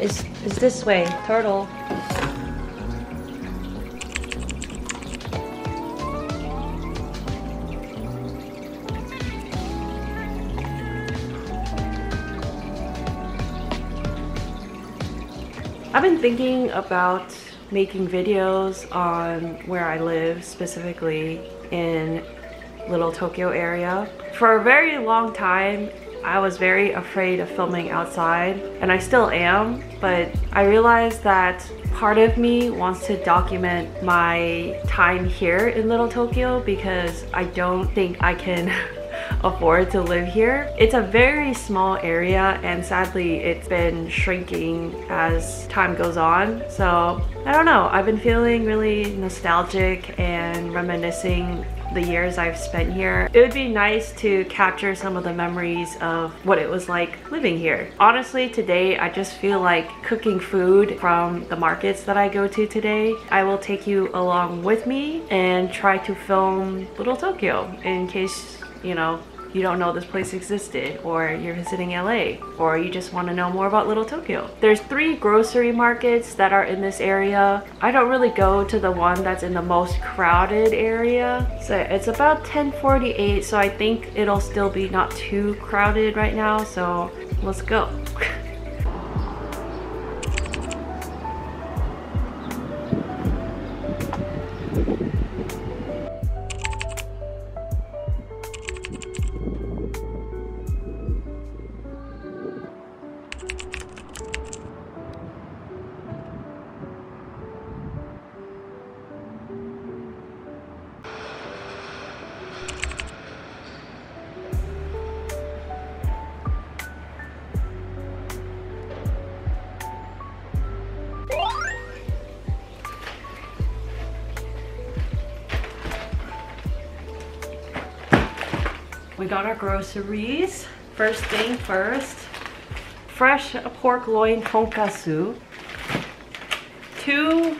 is this way, turtle. I've been thinking about making videos on where I live, specifically in Little Tokyo area. For a very long time, I was very afraid of filming outside, and I still am, but I realized that part of me wants to document my time here in Little Tokyo because I don't think I can afford to live here. It's a very small area, and sadly it's been shrinking as time goes on. So I don't know, I've been feeling really nostalgic and reminiscing the years I've spent here. It would be nice to capture some of the memories of what it was like living here. Honestly, today I just feel like cooking food from the markets that I go to today. I will take you along with me and try to film Little Tokyo in case, you know, you don't know this place existed, or you're visiting LA, or you just want to know more about Little Tokyo. There's 3 grocery markets that are in this area. I don't really go to the one that's in the most crowded area. So it's about 10:48, so I think it'll still be not too crowded right now, so let's go. We got our groceries. First thing first, fresh pork loin tonkatsu, 2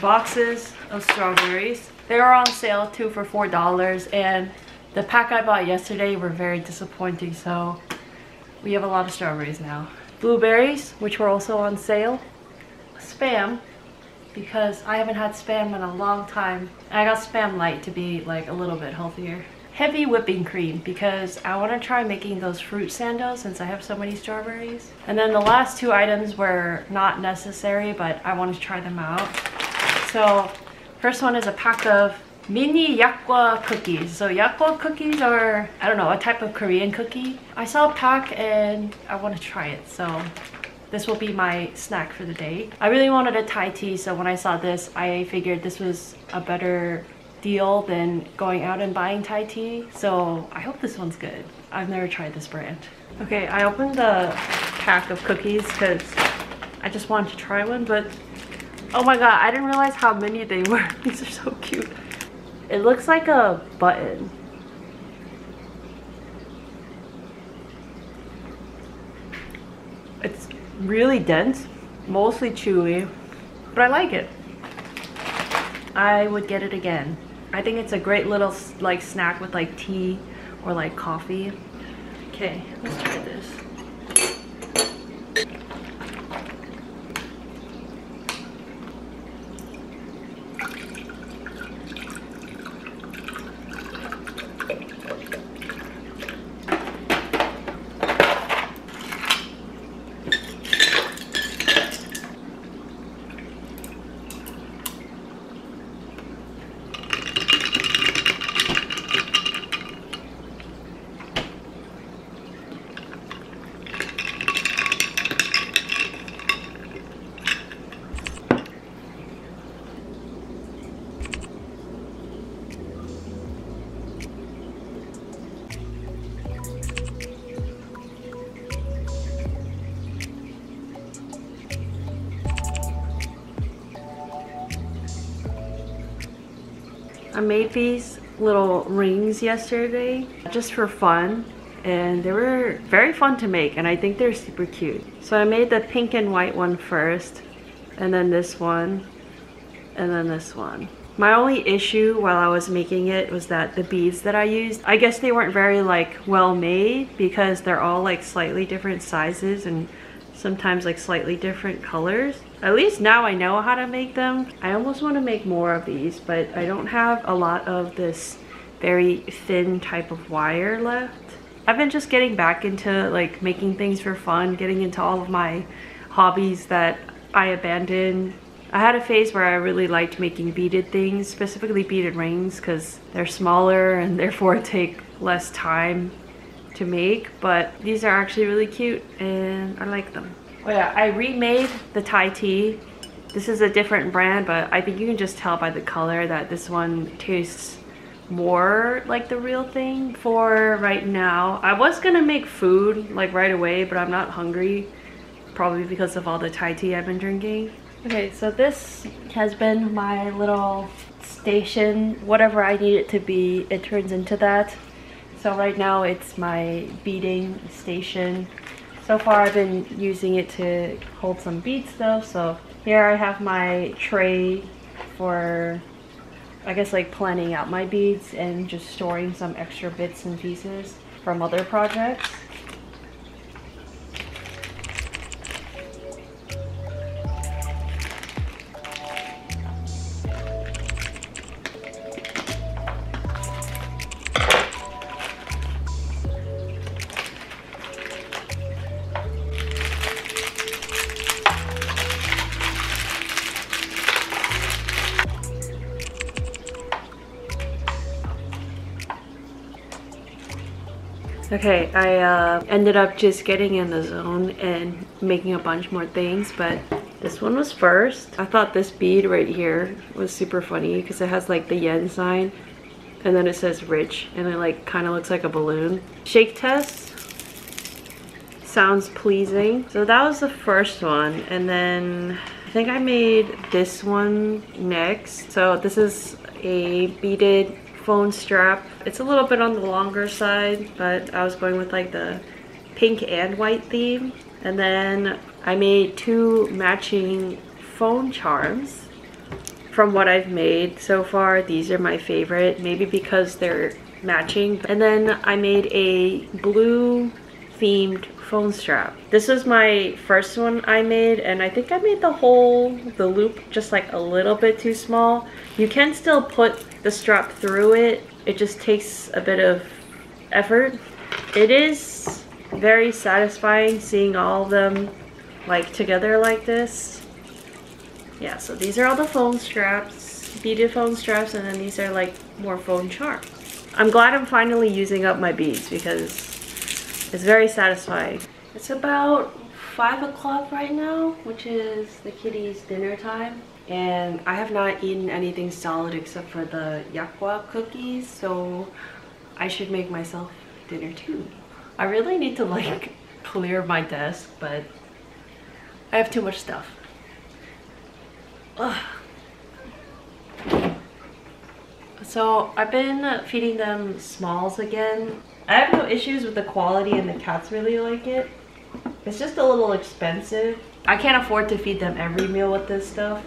boxes of strawberries. They were on sale, 2 for $4, and the pack I bought yesterday were very disappointing, so we have a lot of strawberries now. Blueberries, which were also on sale. Spam, because I haven't had Spam in a long time. I got Spam Light to be like a little bit healthier. Heavy whipping cream, because I want to try making those fruit sandos since I have so many strawberries. And then the last 2 items were not necessary, but I want to try them out. So first one is a pack of mini yakwa cookies. So yakwa cookies are, I don't know, a type of Korean cookie. I saw a pack and I want to try it, so this will be my snack for the day. I really wanted a Thai tea, so when I saw this, I figured this was a better deal than going out and buying Thai tea, so I hope this one's good. I've never tried this brand. Okay, I opened the pack of cookies because I just wanted to try one, but oh my god, I didn't realize how many they were. These are so cute. It looks like a button. It's really dense, mostly chewy, but I like it. I would get it again. I think it's a great little like snack with like tea or like coffee. Okay, let's try this. I made these little rings yesterday just for fun, and they were very fun to make, and I think they're super cute. So I made the pink and white one first, and then this one, and then this one. My only issue while I was making it was that the beads that I used, I guess they weren't very like well made because they're all like slightly different sizes and sometimes like slightly different colors. At least now I know how to make them. I almost want to make more of these, but I don't have a lot of this very thin type of wire left. I've been just getting back into like making things for fun, getting into all of my hobbies that I abandoned. I had a phase where I really liked making beaded things, specifically beaded rings, because they're smaller and therefore take less time to make, but these are actually really cute and I like them. Oh yeah, I remade the Thai tea. This is a different brand, but I think you can just tell by the color that this one tastes more like the real thing. For right now, I was gonna make food like right away, but I'm not hungry, probably because of all the Thai tea I've been drinking. Okay, so this has been my little station. Whatever I need it to be, it turns into that. So right now it's my beading station. So far I've been using it to hold some bead stuff. So here I have my tray for, I guess, like planning out my beads and just storing some extra bits and pieces from other projects. Okay, I ended up just getting in the zone and making a bunch more things, but this one was first. I thought this bead right here was super funny because it has like the yen sign and then it says rich, and it like kind of looks like a balloon. Shake test sounds pleasing. So that was the first one, and then I think I made this one next. So this is a beaded phone strap. It's a little bit on the longer side, but I was going with like the pink and white theme. And then I made two matching phone charms from what I've made so far. These are my favorite, maybe because they're matching. And then I made a blue themed phone strap. This was my first one I made, and I think I made the loop just like a little bit too small. You can still put the strap through it, it just takes a bit of effort. It is very satisfying seeing all of them like together like this. Yeah, so these are all the phone straps, beaded phone straps, and then these are like more phone charms. I'm glad I'm finally using up my beads because it's very satisfying. It's about 5 o'clock right now, which is the kitty's dinner time. And I have not eaten anything solid except for the yakwa cookies, so I should make myself dinner too. I really need to like clear my desk, but I have too much stuff. Ugh. So I've been feeding them smalls again. I have no issues with the quality and the cats really like it. It's just a little expensive. I can't afford to feed them every meal with this stuff.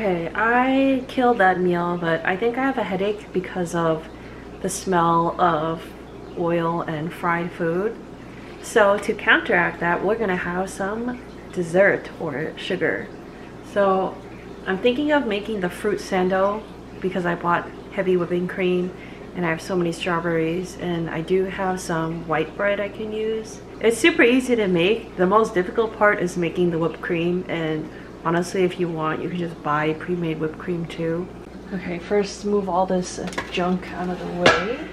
Okay, I killed that meal, but I think I have a headache because of the smell of oil and fried food. So to counteract that, we're gonna have some dessert or sugar. So I'm thinking of making the fruit sando because I bought heavy whipping cream and I have so many strawberries, and I do have some white bread I can use. It's super easy to make. The most difficult part is making the whipped cream, and honestly, if you want, you can just buy pre-made whipped cream too. Okay, first move all this junk out of the way.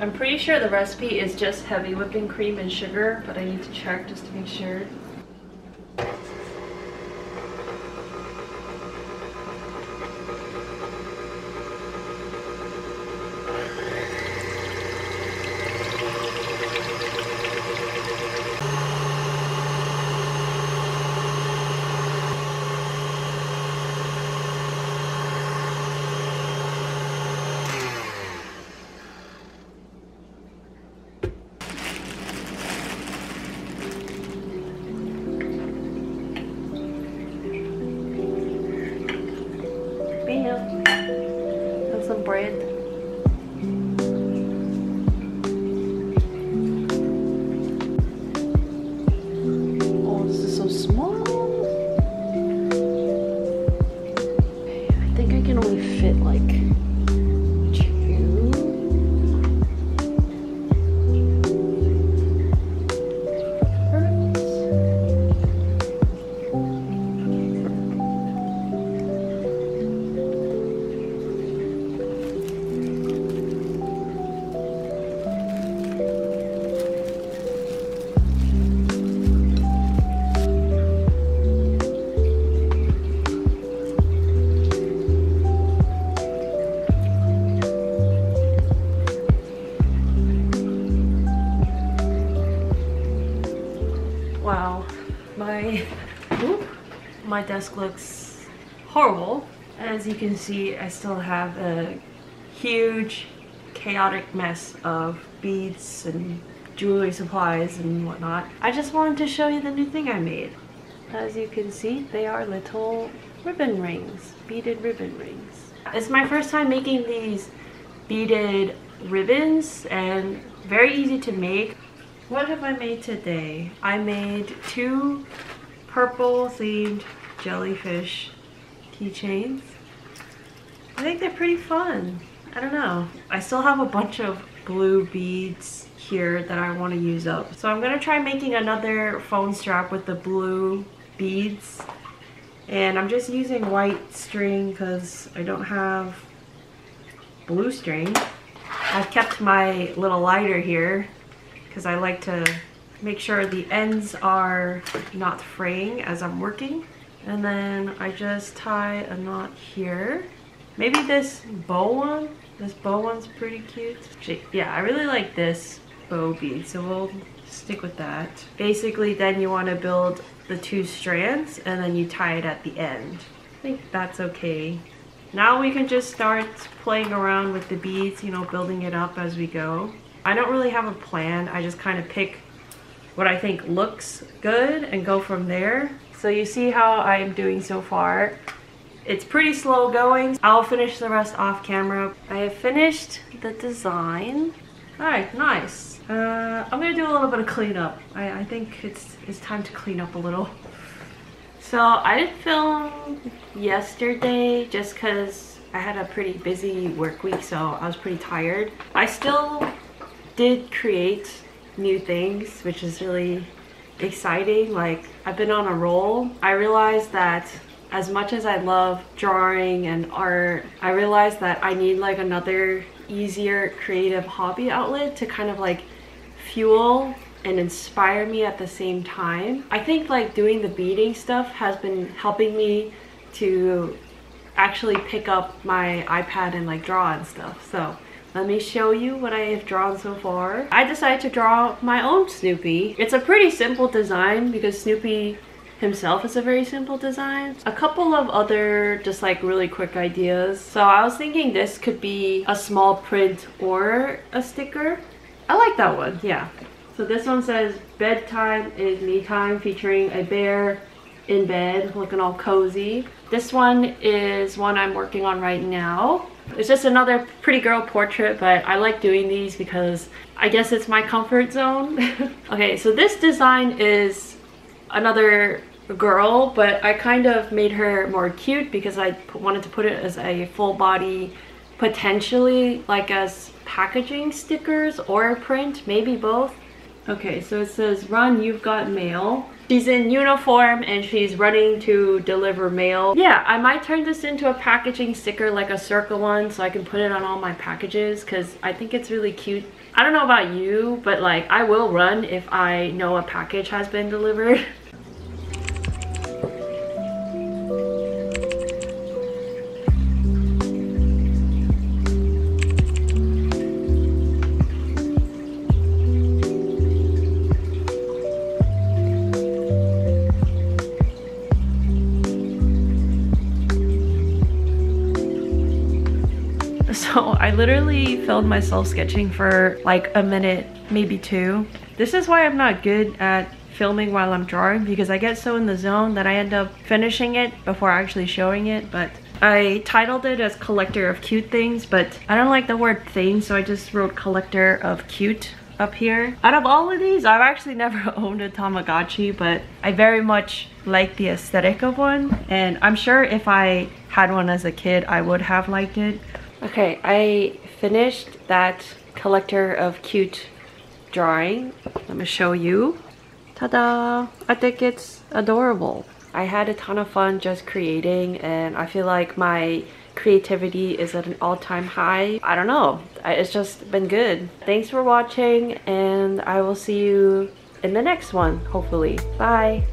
I'm pretty sure the recipe is just heavy whipping cream and sugar, but I need to check just to make sure. My desk looks horrible. As you can see, I still have a huge chaotic mess of beads and jewelry supplies and whatnot. I just wanted to show you the new thing I made. As you can see, they are little ribbon rings, beaded ribbon rings. It's my first time making these beaded ribbons and very easy to make. What have I made today? I made two purple themed jellyfish keychains. I think they're pretty fun. I don't know. I still have a bunch of blue beads here that I want to use up. So I'm gonna try making another phone strap with the blue beads. And I'm just using white string because I don't have blue string. I've kept my little lighter here because I like to make sure the ends are not fraying as I'm working. And then I just tie a knot here. Maybe this bow one's pretty cute. Yeah, I really like this bow bead, so we'll stick with that. Basically, then you want to build the two strands and then you tie it at the end. I think that's okay. Now we can just start playing around with the beads, you know, building it up as we go. I don't really have a plan. I just kind of pick what I think looks good and go from there. So you see how I'm doing so far. It's pretty slow going. I'll finish the rest off camera. I have finished the design. All right, nice. I'm gonna do a little bit of cleanup. I think it's time to clean up a little. So I didn't film yesterday just cause I had a pretty busy work week, so I was pretty tired. I still did create new things, which is really exciting. Like, I've been on a roll. I realized that as much as I love drawing and art, I realized that I need like another easier creative hobby outlet to kind of like fuel and inspire me at the same time. I think like doing the beading stuff has been helping me to actually pick up my iPad and like draw and stuff. So let me show you what I have drawn so far. I decided to draw my own Snoopy. It's a pretty simple design because Snoopy himself is a very simple design. A couple of other just like really quick ideas. So I was thinking this could be a small print or a sticker. I like that one, yeah. So this one says, "Bedtime is me time," featuring a bear, in bed looking all cozy. This one is one I'm working on right now. It's just another pretty girl portrait, but I like doing these because I guess it's my comfort zone. Okay, so this design is another girl, but I kind of made her more cute because I wanted to put it as a full body, potentially like as packaging stickers or print, maybe both. Okay, so it says, "Run, you've got mail." She's in uniform and she's running to deliver mail. Yeah, I might turn this into a packaging sticker, like a circle one, so I can put it on all my packages because I think it's really cute. I don't know about you, but like I will run if I know a package has been delivered. So I literally filmed myself sketching for like a minute, maybe two. This is why I'm not good at filming while I'm drawing, because I get so in the zone that I end up finishing it before actually showing it. But I titled it as Collector of Cute Things, but I don't like the word thing, so I just wrote Collector of Cute up here. Out of all of these, I've actually never owned a Tamagotchi, but I very much like the aesthetic of one, and I'm sure if I had one as a kid, I would have liked it. Okay, I finished that Collector of Cute drawing. Let me show you. Ta-da! I think it's adorable. I had a ton of fun just creating, and I feel like my creativity is at an all-time high. I don't know. It's just been good. Thanks for watching, and I will see you in the next one, hopefully. Bye!